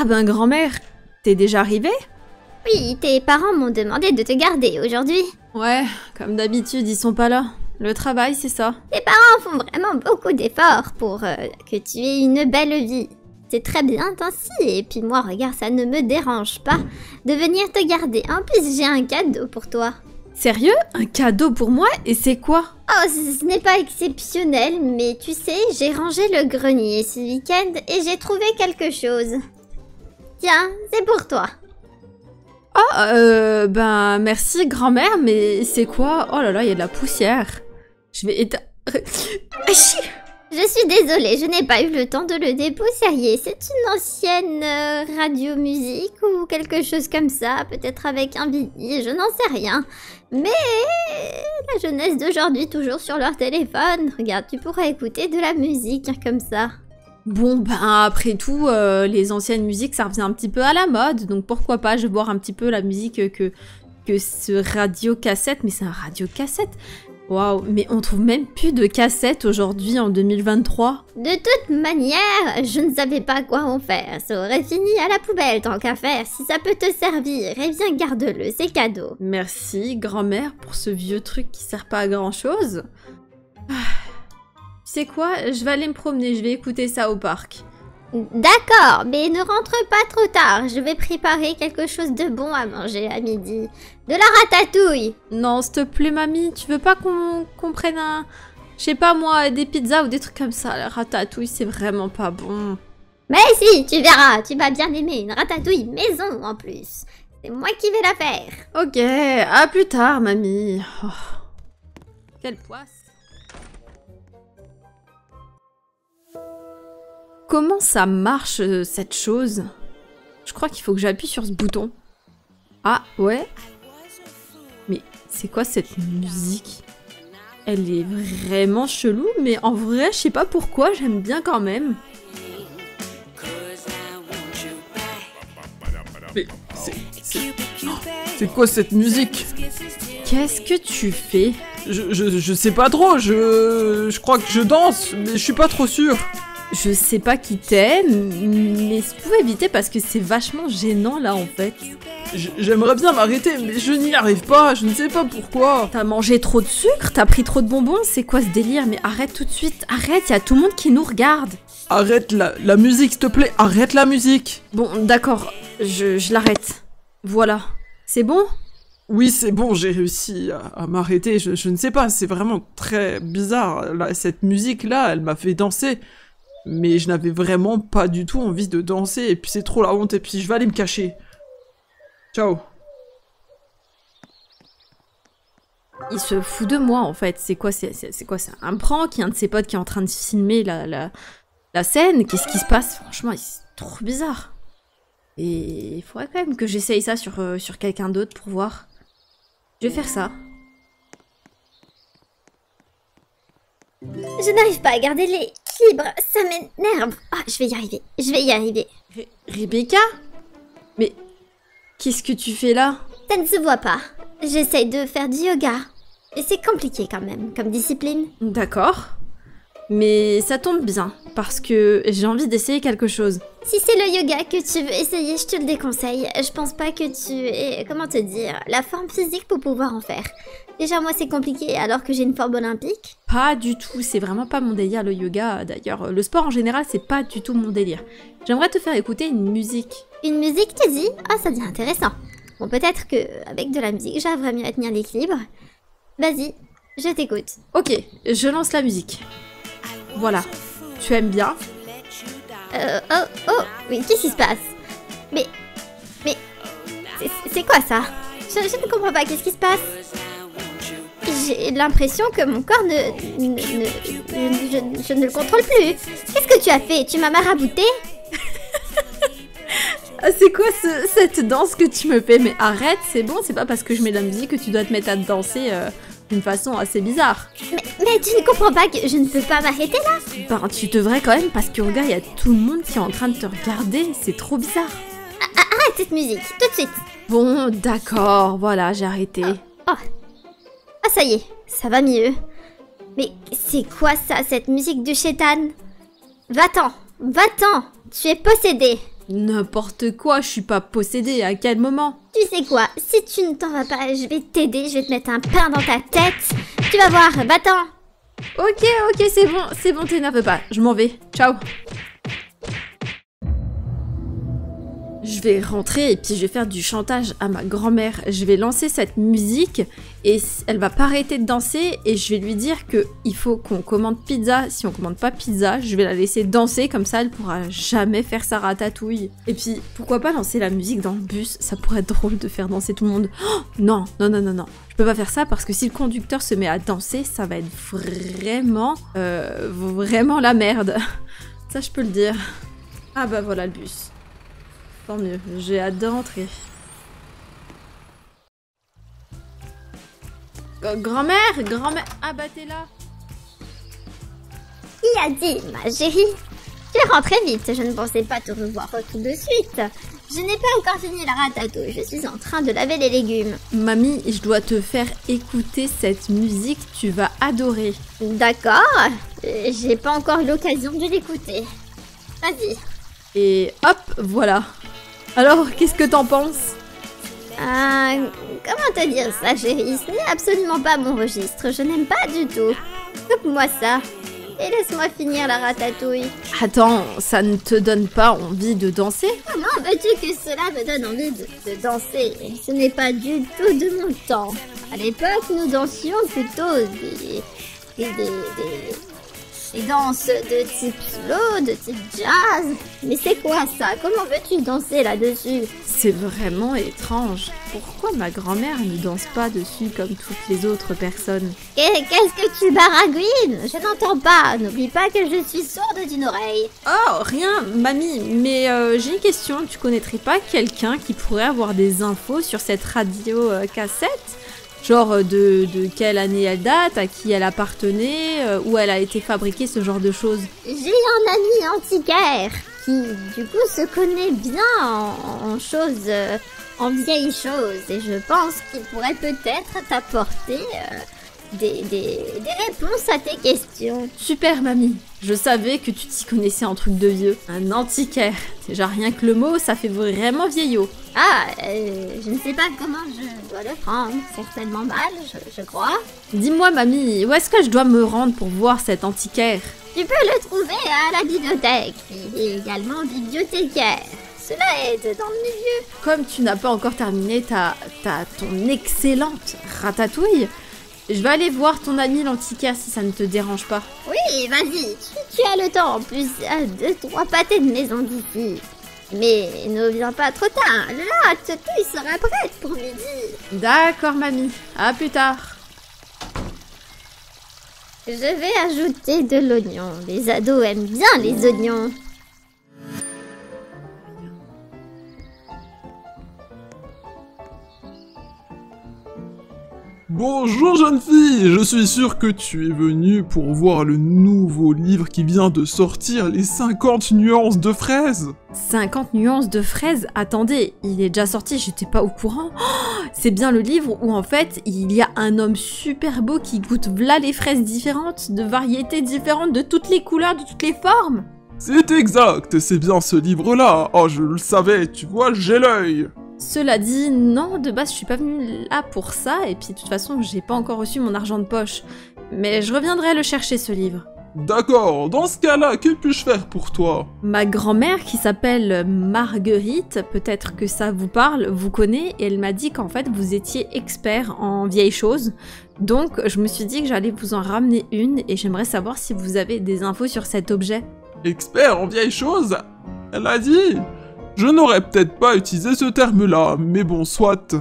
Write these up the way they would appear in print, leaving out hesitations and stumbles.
Ah ben grand-mère, t'es déjà arrivée ? Oui, tes parents m'ont demandé de te garder aujourd'hui. Ouais, comme d'habitude, ils sont pas là. Le travail, c'est ça. Tes parents font vraiment beaucoup d'efforts pour que tu aies une belle vie. C'est très bien ainsi, et puis moi, regarde, ça ne me dérange pas de venir te garder. En plus, j'ai un cadeau pour toi. Sérieux? Un cadeau pour moi? Et c'est quoi? Oh, ce n'est pas exceptionnel, mais tu sais, j'ai rangé le grenier ce week-end et j'ai trouvé quelque chose. Tiens, c'est pour toi. Oh, ben merci grand-mère, mais c'est quoi? Oh là là, il y a de la poussière. Je vais éteindre... Je suis désolée, je n'ai pas eu le temps de le dépoussiérer. C'est une ancienne radio-musique ou quelque chose comme ça, peut-être avec un vinyle, je n'en sais rien. Mais la jeunesse d'aujourd'hui, toujours sur leur téléphone. Regarde, tu pourras écouter de la musique comme ça. Bon, ben après tout, les anciennes musiques, ça revient un petit peu à la mode. Donc pourquoi pas, je vais voir un petit peu la musique que ce radio-cassette. Mais c'est un radio-cassette. Waouh, mais on trouve même plus de cassettes aujourd'hui en 2023. De toute manière, je ne savais pas quoi en faire. Ça aurait fini à la poubelle tant qu'à faire. Si ça peut te servir, eh bien garde-le, c'est cadeau. Merci, grand-mère, pour ce vieux truc qui sert pas à grand-chose. Tu sais quoi, je vais aller me promener, je vais écouter ça au parc. D'accord, mais ne rentre pas trop tard. Je vais préparer quelque chose de bon à manger à midi. De la ratatouille. Non, s'il te plaît, mamie, tu veux pas qu'on prenne un... Je sais pas moi, des pizzas ou des trucs comme ça. La ratatouille, c'est vraiment pas bon. Mais si, tu verras, tu vas bien aimer une ratatouille maison en plus. C'est moi qui vais la faire. Ok, à plus tard, mamie. Oh. Quelle poisse. Comment ça marche, cette chose? Je crois qu'il faut que j'appuie sur ce bouton. Ah, ouais. Mais c'est quoi cette musique? Elle est vraiment chelou, mais en vrai, je sais pas pourquoi, j'aime bien quand même. Mais c'est quoi cette musique? Qu'est-ce que tu fais? Je sais pas trop, je crois que je danse, mais je suis pas trop sûre. Je sais pas qui t'es, mais tu peux éviter parce que c'est vachement gênant là en fait. J'aimerais bien m'arrêter, mais je n'y arrive pas, je ne sais pas pourquoi. T'as mangé trop de sucre, t'as pris trop de bonbons, c'est quoi ce délire? Mais arrête tout de suite, arrête, y a tout le monde qui nous regarde. Arrête la musique, s'il te plaît, arrête la musique. Bon, d'accord, je l'arrête. Voilà, c'est bon? Oui, c'est bon, j'ai réussi à m'arrêter, je ne sais pas, c'est vraiment très bizarre. Là, cette musique là, elle m'a fait danser. Mais je n'avais vraiment pas du tout envie de danser, et puis c'est trop la honte, et puis je vais aller me cacher. Ciao. Il se fout de moi, en fait. C'est quoi, c'est un prank? Il y a un de ses potes qui est en train de filmer la scène. Qu'est-ce qui se passe? Franchement, c'est trop bizarre. Et il faudrait quand même que j'essaye ça sur quelqu'un d'autre pour voir. Je vais faire ça. Je n'arrive pas à garder les... libre, ça m'énerve. Ah, je vais y arriver. Rebecca? Mais qu'est-ce que tu fais là? Ça ne se voit pas. J'essaye de faire du yoga. Et c'est compliqué quand même, comme discipline. D'accord. Mais ça tombe bien, parce que j'ai envie d'essayer quelque chose. Si c'est le yoga que tu veux essayer, je te le déconseille. Je pense pas que tu aies, comment te dire, la forme physique pour pouvoir en faire. Déjà, moi, c'est compliqué, alors que j'ai une forme olympique. Pas du tout, c'est vraiment pas mon délire, le yoga. D'ailleurs, le sport en général, c'est pas du tout mon délire. J'aimerais te faire écouter une musique. Une musique, tu dis? Ah, ça devient intéressant. Bon, peut-être qu'avec de la musique, j'arriverai mieux à tenir l'équilibre. Vas-y, je t'écoute. Ok, je lance la musique. Voilà, tu aimes bien? Mais qu'est-ce qui se passe? Mais... c'est quoi ça? Je ne comprends pas, qu'est-ce qui se passe? J'ai l'impression que mon corps je ne le contrôle plus. Qu'est-ce que tu as fait? Tu m'as marabouté? C'est quoi cette danse que tu me fais? Mais arrête, c'est bon, c'est pas parce que je mets de la musique que tu dois te mettre à danser... d'une façon assez bizarre. Mais tu ne comprends pas que je ne peux pas m'arrêter là? Ben tu devrais quand même, parce que regarde, il y a tout le monde qui est en train de te regarder, c'est trop bizarre. Arrête cette musique, tout de suite. Bon, d'accord, voilà, j'ai arrêté. Ah, ça y est, ça va mieux. Mais c'est quoi ça, cette musique du chétan? Va-t'en, tu es possédé. N'importe quoi, je suis pas possédée, à quel moment? Tu sais quoi, si tu ne t'en vas pas, je vais t'aider, je vais te mettre un pain dans ta tête. Tu vas voir, va-t'en. Ok, ok, c'est bon, t'énerve pas, je m'en vais, ciao. Je vais rentrer et puis je vais faire du chantage à ma grand-mère. Je vais lancer cette musique et elle va pas arrêter de danser et je vais lui dire qu'il faut qu'on commande pizza. Si on commande pas pizza, je vais la laisser danser comme ça, elle pourra jamais faire sa ratatouille. Et puis, pourquoi pas lancer la musique dans le bus? Ça pourrait être drôle de faire danser tout le monde. Oh, non, non, non, non, non. Je peux pas faire ça parce que si le conducteur se met à danser, ça va être vraiment, vraiment la merde. Ça, je peux le dire. Ah bah voilà le bus. Tant mieux, j'ai hâte de rentrer. Grand-mère, grand-mère, ah bah t'es là. Qui a dit, ma chérie? Tu es rentrée vite, je ne pensais pas te revoir tout de suite. Je n'ai pas encore fini la ratatouille, je suis en train de laver les légumes. Mamie, je dois te faire écouter cette musique, tu vas adorer. D'accord, j'ai pas encore eu l'occasion de l'écouter. Vas-y. Et hop, voilà. Alors, qu'est-ce que t'en penses? Comment te dire ça, chérie? Ce n'est absolument pas mon registre, je n'aime pas du tout. Coupe-moi ça, et laisse-moi finir la ratatouille. Attends, ça ne te donne pas envie de danser? Comment veux-tu que cela me donne envie de danser? Ce n'est pas du tout de mon temps. À l'époque, nous dansions plutôt des danses de type slow, de type jazz. Mais c'est quoi ça? Comment veux-tu danser là-dessus? C'est vraiment étrange. Pourquoi ma grand-mère ne danse pas dessus comme toutes les autres personnes? Qu'est-ce que tu baragouines? Je n'entends pas. N'oublie pas que je suis sourde d'une oreille. Oh, rien, mamie. Mais j'ai une question. Tu connaîtrais pas quelqu'un qui pourrait avoir des infos sur cette radio cassette? Genre de quelle année elle date, à qui elle appartenait, où elle a été fabriquée, ce genre de choses. J'ai un ami antiquaire qui, du coup, se connaît bien en vieilles choses. Et je pense qu'il pourrait peut-être t'apporter des réponses à tes questions. Super, mamie. Je savais que tu t'y connaissais en truc de vieux. Un antiquaire. Déjà rien que le mot, ça fait vraiment vieillot. Ah, je ne sais pas comment je dois le prendre. Certainement mal, je crois. Dis-moi, mamie, où est-ce que je dois me rendre pour voir cet antiquaire? Tu peux le trouver à la bibliothèque. Il est également bibliothécaire. Cela aide dans le milieu. Comme tu n'as pas encore terminé ton excellente ratatouille, je vais aller voir ton ami l'antiquaire si ça ne te dérange pas. Oui, vas-y, tu as le temps. En plus, il y a 2-3 pâtés de maison d'ici. Mais ne viens pas trop tard. La ratatouille sera prête pour midi. D'accord, mamie. À plus tard. Je vais ajouter de l'oignon. Les ados aiment bien les oignons. Bonjour jeune fille, je suis sûr que tu es venue pour voir le nouveau livre qui vient de sortir, les 50 nuances de fraises. 50 nuances de fraises? Attendez, il est déjà sorti, j'étais pas au courant. Oh, c'est bien le livre où en fait, il y a un homme super beau qui goûte v'là les fraises différentes, de variétés différentes, de toutes les couleurs, de toutes les formes. C'est exact, c'est bien ce livre-là. Oh, je le savais, tu vois, j'ai l'œil. Cela dit, non, de base, je suis pas venue là pour ça, et puis de toute façon, j'ai pas encore reçu mon argent de poche. Mais je reviendrai le chercher, ce livre. D'accord, dans ce cas-là, que puis-je faire pour toi? Ma grand-mère, qui s'appelle Marguerite, peut-être que ça vous parle, vous connaît, et elle m'a dit qu'en fait, vous étiez expert en vieilles choses. Donc, je me suis dit que j'allais vous en ramener une, et j'aimerais savoir si vous avez des infos sur cet objet. Expert en vieilles choses? Elle a dit? Je n'aurais peut-être pas utilisé ce terme-là, mais bon, soit.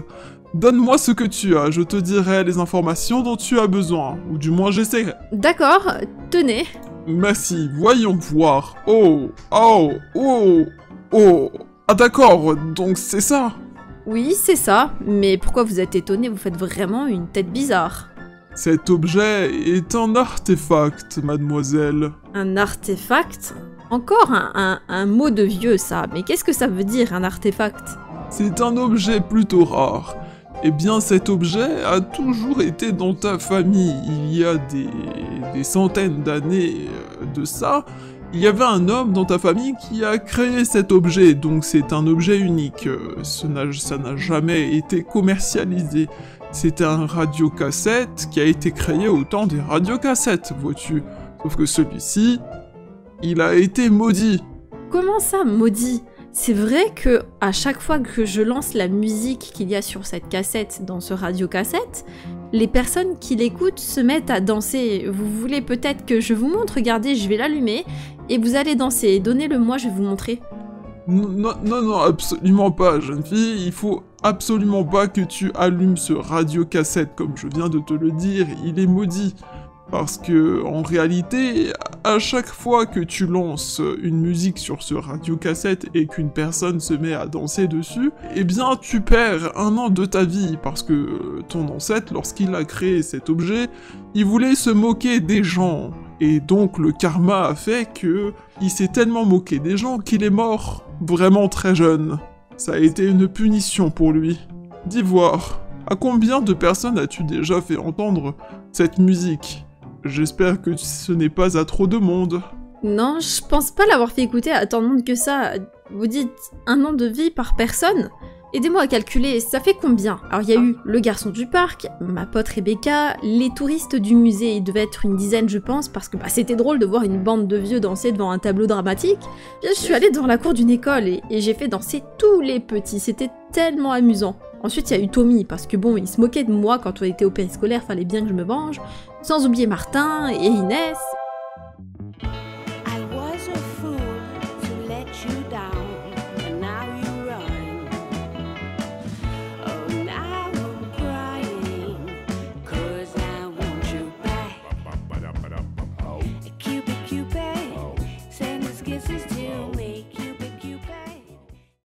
Donne-moi ce que tu as, je te dirai les informations dont tu as besoin, ou du moins j'essaierai. D'accord, tenez. Merci, voyons voir. Oh, oh, oh, oh. Ah d'accord, donc c'est ça? Oui, c'est ça, mais pourquoi vous êtes étonné? Vous faites vraiment une tête bizarre. Cet objet est un artefact, mademoiselle. Un artefact? Encore un mot de vieux, ça. Mais qu'est-ce que ça veut dire, un artefact? C'est un objet plutôt rare. Eh bien, cet objet a toujours été dans ta famille. Il y a des centaines d'années de ça, Il y avait un homme dans ta famille qui a créé cet objet, donc c'est un objet unique. Ça n'a jamais été commercialisé. C'est un radiocassette qui a été créé au temps des radiocassettes, vois-tu. Sauf que celui-ci, il a été maudit. Comment ça, maudit? C'est vrai que à chaque fois que je lance la musique qu'il y a sur cette cassette, dans ce radiocassette, les personnes qui l'écoutent se mettent à danser. Vous voulez peut-être que je vous montre? Regardez, je vais l'allumer et vous allez danser. Donnez-le-moi, je vais vous montrer. Non, non, non, absolument pas, jeune fille. Il faut absolument pas que tu allumes ce radiocassette, comme je viens de te le dire. Il est maudit. Parce que, en réalité, à chaque fois que tu lances une musique sur ce radiocassette et qu'une personne se met à danser dessus, eh bien tu perds un an de ta vie, parce que ton ancêtre, lorsqu'il a créé cet objet, il voulait se moquer des gens. Et donc le karma a fait que il s'est tellement moqué des gens qu'il est mort vraiment très jeune. Ça a été une punition pour lui. D'ivoire, à combien de personnes as-tu déjà fait entendre cette musique ? J'espère que ce n'est pas à trop de monde. Non, je pense pas l'avoir fait écouter à tant de monde que ça. Vous dites un an de vie par personne? Aidez-moi à calculer, ça fait combien? Alors il y a eu le garçon du parc, ma pote Rebecca, les touristes du musée, il devait être une dizaine je pense, parce que bah, c'était drôle de voir une bande de vieux danser devant un tableau dramatique. Puis, je suis allée dans la cour d'une école et j'ai fait danser tous les petits, c'était tellement amusant. Ensuite, il y a eu Tommy, parce que bon, il se moquait de moi quand on était au périscolaire, fallait bien que je me venge. Sans oublier Martin et Inès.